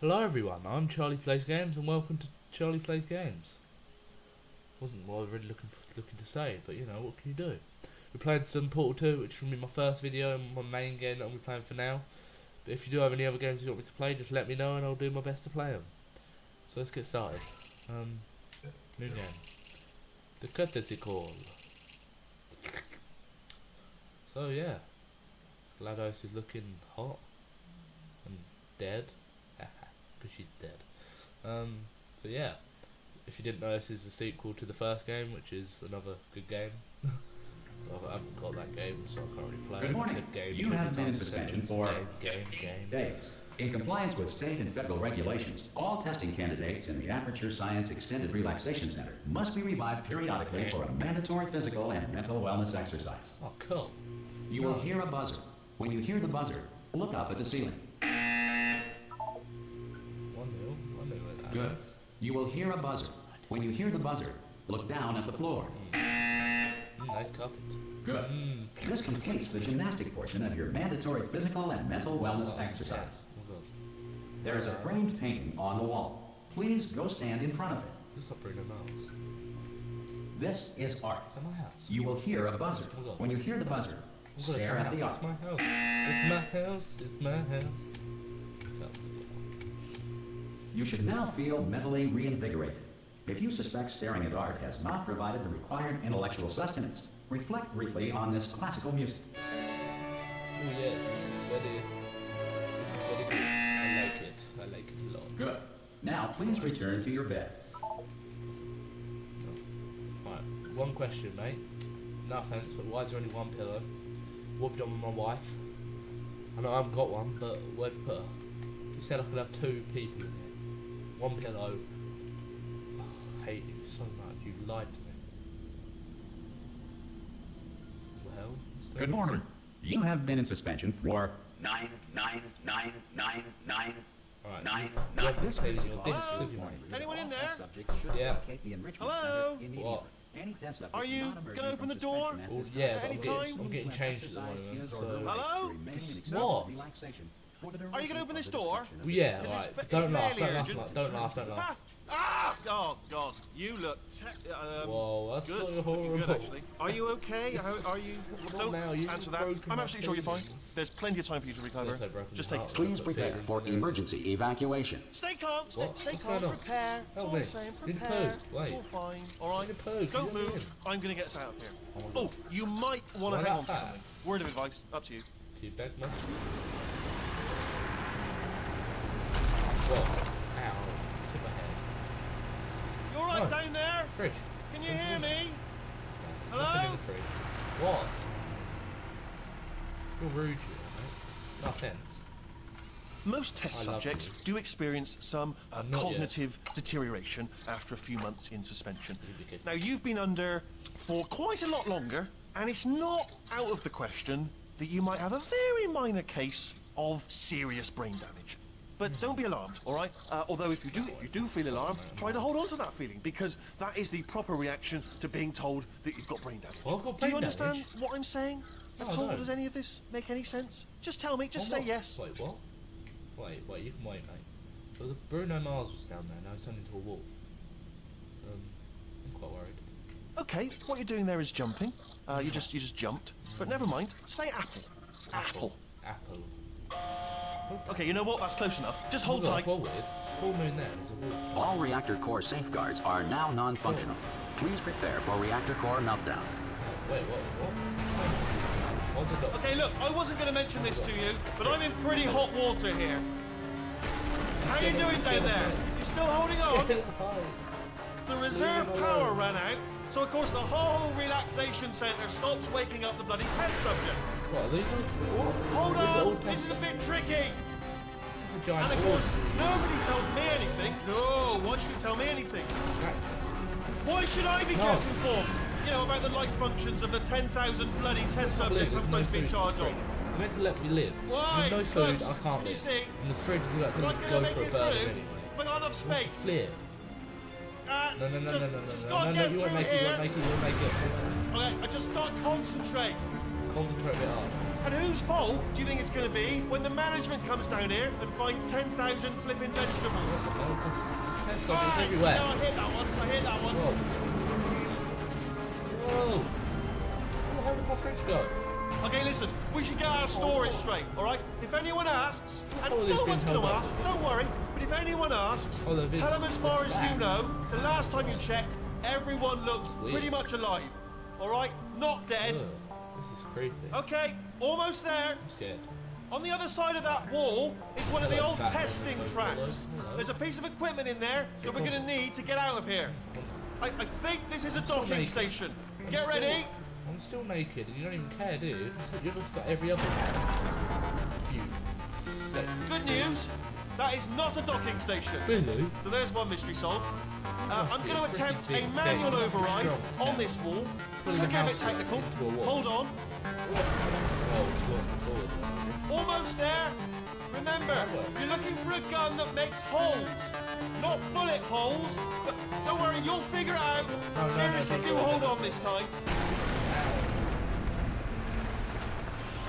Hello everyone, I'm Charlie Plays Games and welcome to Charlie Plays Games. Wasn't what I was really looking to say, but you know, what can you do? We're playing some Portal 2, which will be my first video and my main game that I'll be playing for now. But if you do have any other games you want me to play, just let me know and I'll do my best to play them. So let's get started. New game. The courtesy call. So yeah, GLaDOS is looking hot and dead. She's dead. So yeah, if you didn't know, this is a sequel to the first game, which is another good game. I haven't got that game, so I can't really play it. Good morning. You have been in suspension for days. In compliance with state and federal regulations, all testing candidates in the Aperture Science Extended Relaxation Center must be revived periodically for a mandatory physical and mental wellness exercise. Oh, cool. You will hear a buzzer. When you hear the buzzer, look up at the ceiling. Good. You will hear a buzzer. When you hear the buzzer, look down at the floor. Nice carpet. Good. This completes the gymnastic portion of your mandatory physical and mental wellness exercise. There is a framed painting on the wall. Please go stand in front of it. This is art. You will hear a buzzer. When you hear the buzzer, stare at the art. It's my house. You should now feel mentally reinvigorated. If you suspect staring at art has not provided the required intellectual sustenance, reflect briefly on this classical music. Oh yes, this is very good. I like it a lot. Good. Now please return to your bed. Right, one question, mate. No offense, but why is there only one pillow? What have you done with my wife? I know I've got one, but where'd you put her? You said I could have two people in here. One pillow. Oh, I hate you so much. You lied to me. Well. Good morning. You have been in suspension for 9. Alright. Anyone in there? Yeah. Hello. What? Are you gonna open the door? Oh, yeah. I'm getting changed at the moment. So. Hello. What? Are you going to open this door? Yeah, right. Don't laugh. Ah! Oh, God. You look... Whoa, that's so horrible. Good, actually. Are you okay? Are you... Don't answer that. I'm absolutely sure you're fine. There's plenty of time for you to recover. Just take it. Please prepare for emergency evacuation. Stay calm. Stay calm. Prepare. It's all the same. Prepare. It's all fine. All right? Don't move. I'm going to get us out of here. Oh, you might want to hang on to something. Word of advice. Up to you. Keep that much. Whoa. Ow. Hit my head. You alright down there? Fridge. Can you hear me? No, hello? In the fridge. What? You're rude, you know. No offense. Most test subjects do experience some cognitive deterioration after a few months in suspension. Now, you've been under for quite a lot longer, and it's not out of the question that you might have a very minor case of serious brain damage. But don't be alarmed, all right? Although if you do feel alarmed, try to hold on to that feeling, because that is the proper reaction to being told that you've got brain damage. Well, I've got brain damage. Do you understand what I'm saying? At all? Does any of this make any sense? Just tell me. Just say yes. Wait, what? Wait. You can wait, mate. So Bruno Mars was down there. Now he's turned into a wolf. I'm quite worried. Okay, what you're doing there is jumping. You just jumped. But never mind. Say apple. Apple. Okay, you know what? That's close enough. Just hold tight. All reactor core safeguards are now non-functional. Please prepare for reactor core meltdown. Wait, what? Okay, look, I wasn't going to mention this to you, but I'm in pretty hot water here. How are you doing down there? You still holding on? The reserve power ran out, so of course the whole relaxation centre stops waking up the bloody test subjects. What, are these all... Hold on, this is a bit tricky. And of course, nobody tells me anything. No, why should you tell me anything? Why should I be kept informed? You know, about the life functions of the 10,000 bloody test subjects I'm supposed to be in charge of. They're meant to let me live. Why? There's no food, I can't live. And the fridge is about to go for a burger anyway. But I'll have space. No, you won't make it. Okay, I just can't concentrate. Concentrate a bit harder. And whose fault do you think it's going to be when the management comes down here and finds 10,000 flipping vegetables? I hit that one. Whoa. Where did my fridge go? Okay, listen, we should get our story straight, all right? If anyone asks, and no one's going to ask, don't worry, but if anyone asks, tell them as far as you know, the last time you checked, everyone looked pretty much alive, all right? Not dead. This is creepy. Okay, almost there. I'm scared. On the other side of that wall is one of the old testing tracks. There's a piece of equipment in there that we're going to need to get out of here. I think this is a docking station. Get ready. I'm still naked and you don't even care, dude. You look like every other man. You sexy. Good news, that is not a docking station. Really? So there's one mystery solved. I'm going to attempt a manual override on this wall. Look a bit technical. Hold on. Almost there. Remember, you're looking for a gun that makes holes. Not bullet holes. But don't worry, you'll figure it out. Seriously, do hold on this time.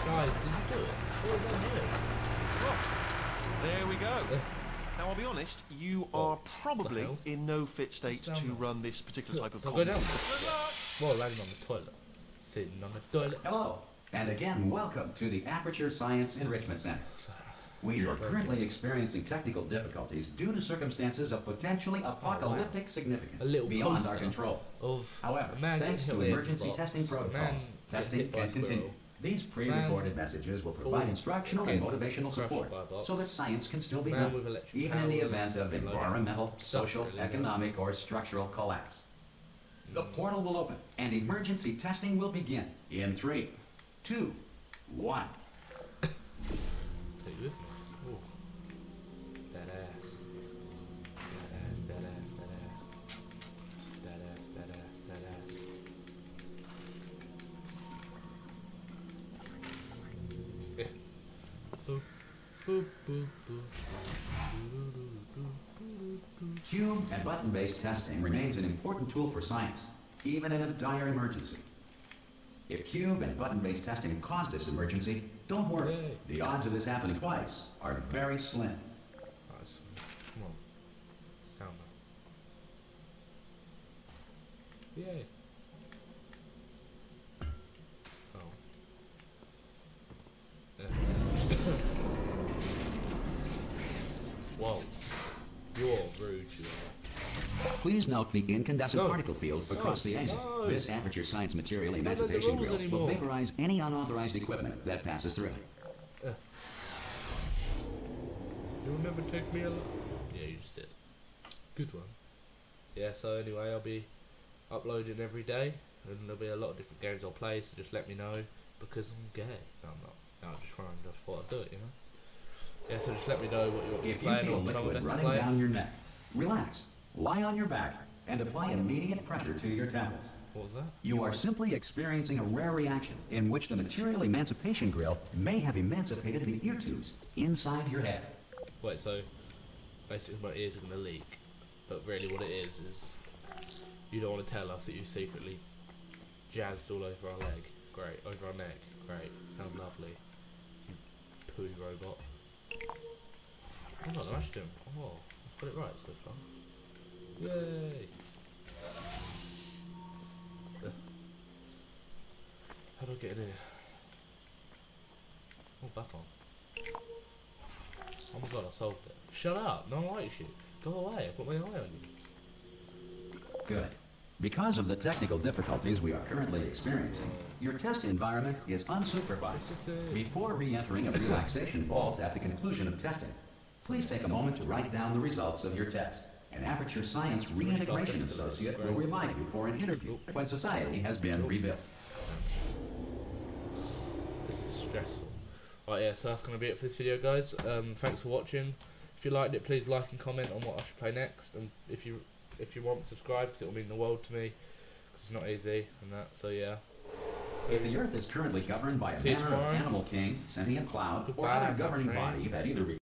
Guys, did you do it? What did I do? Well, there we go. Now, I'll be honest, you are probably in no fit state to run this particular type of combat. Well, landing on the toilet. Sitting on the toilet. Hello, and again, welcome to the Aperture Science Enrichment Center. We are currently experiencing technical difficulties due to circumstances of potentially apocalyptic significance beyond our control. However, thanks to emergency testing protocols, testing can continue. These pre-recorded messages will provide instructional and motivational support so that science can still be done, even in the event of environmental, social, economic, or structural collapse. The portal will open, and emergency testing will begin in 3, 2, 1. Cube and button-based testing remains an important tool for science, even in a dire emergency. If cube and button-based testing caused this emergency, don't worry. The odds of this happening twice are very slim. Yay. Whoa. You're rude, you are. Please note the incandescent particle field across the exit. This Aperture Science material emancipation drill will vaporize any unauthorized equipment that passes through. You'll never take me alive. Yeah, you just did. Good one. Yeah, so anyway, I'll be uploading every day, and there'll be a lot of different games I'll play, so just let me know, because I'm gay. No, I'm not. No, I'm just trying to thought I'd do it, you know? Yeah, so just let me know what you're playing or what I'm best running playing. Down your neck, relax, lie on your back, and apply immediate pressure to your temples. What was that? You are simply experiencing a rare reaction in which the material emancipation grill may have emancipated the ear tubes inside your head. Wait, so basically my ears are going to leak, but really what it is you don't want to tell us that you secretly jazzed all over our leg. Great, over our neck. Great, sound lovely. You poo robot. Hold on, I'm actually doing... Oh, I've got it right so far. Yay! How do I get in here? Oh, back on. Oh my god, I solved it. Shut up! No one likes you. Go away, I've got my eye on you. Good. Because of the technical difficulties we are currently experiencing, your test environment is unsupervised. Before re-entering a relaxation vault at the conclusion of testing, please take a moment to write down the results of your test. An Aperture Science Reintegration Associate will remind you for an interview when society has been rebuilt. This is stressful. Right, yeah, so that's going to be it for this video, guys. Thanks for watching. If you liked it, please like and comment on what I should play next. And if you want, subscribe, because it will mean the world to me. Because it's not easy and that, so yeah. If the Earth is currently governed by a manner of animal king, sentient cloud, or other governing body that either...